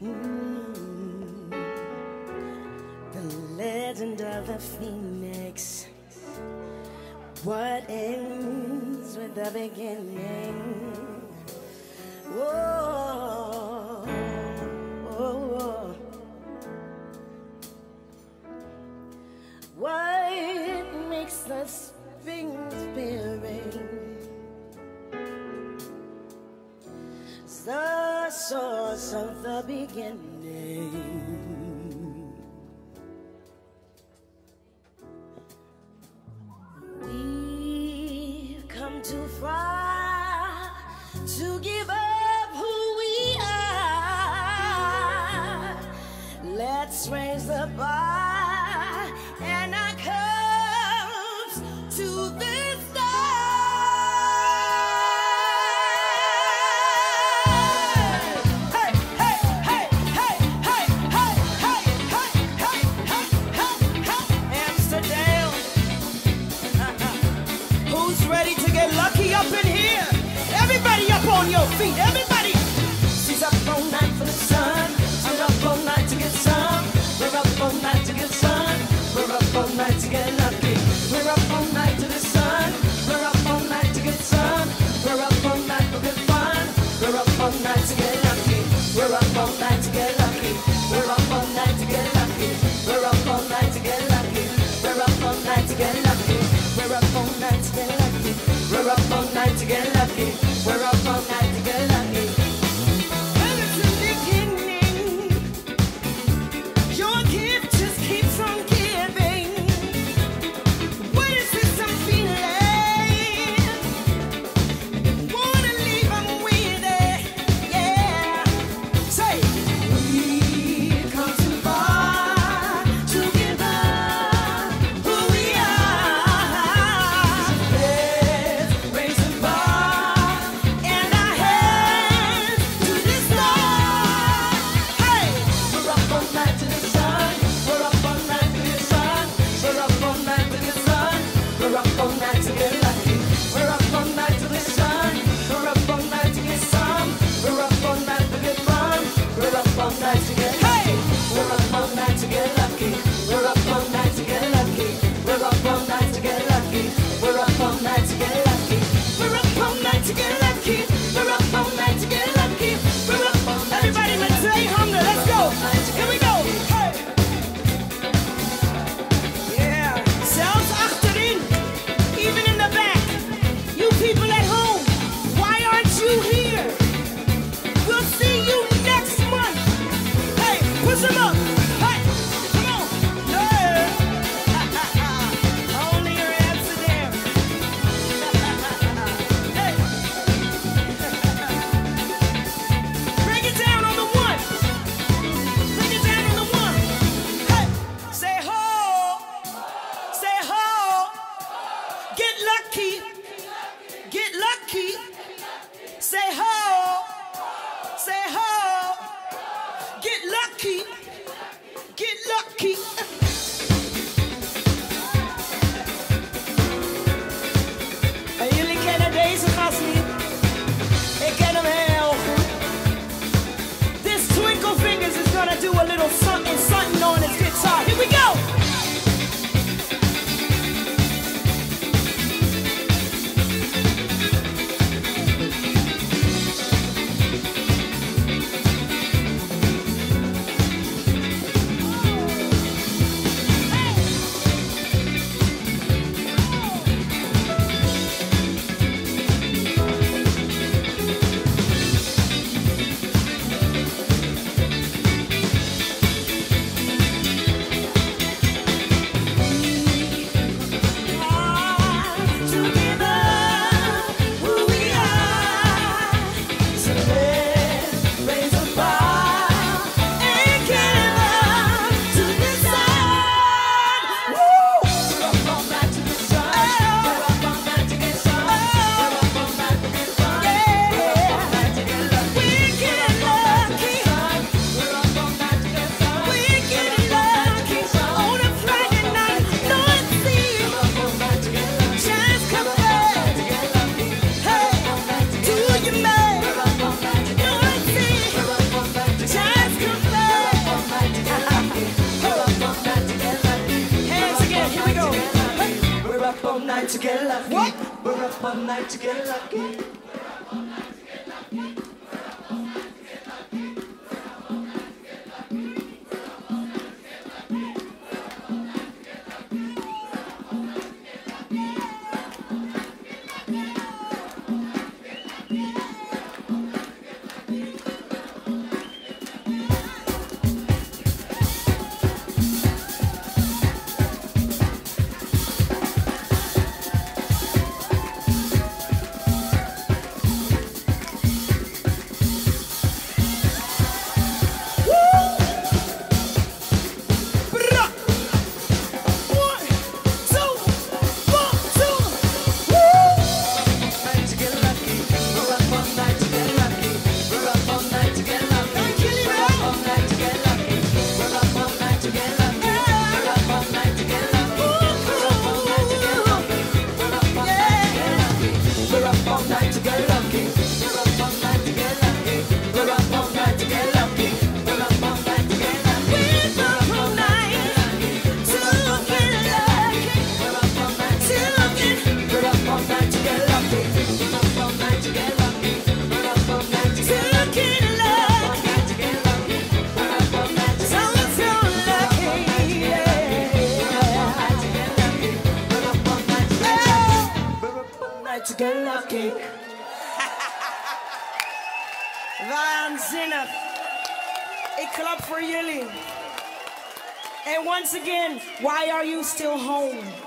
The legend of the phoenix. What ends with the beginning? Oh, oh, oh. What makes us things appearing? The source of the beginning. We've come too far to give up who we are. Let's raise the bar and our cups to the feet. Everybody, she's up all night for the sun. I'm up all night to get some. We're up all night to get sun. We're up all night to get lucky. We're up all night to the sun. We're up all night to get some. We're up all night for good fun. We're up all night to get lucky. We're up all night to get lucky. We're up all night to get lucky. We're up all night to get lucky. We're up all night to get lucky. We're up all night to get lucky. We're up all night to get lucky. We're up all night. night to get lucky. What? We're up all night to get lucky. We're up all night to get lucky. Van Zinnif, a club for Yuli. And once again, why are you still home?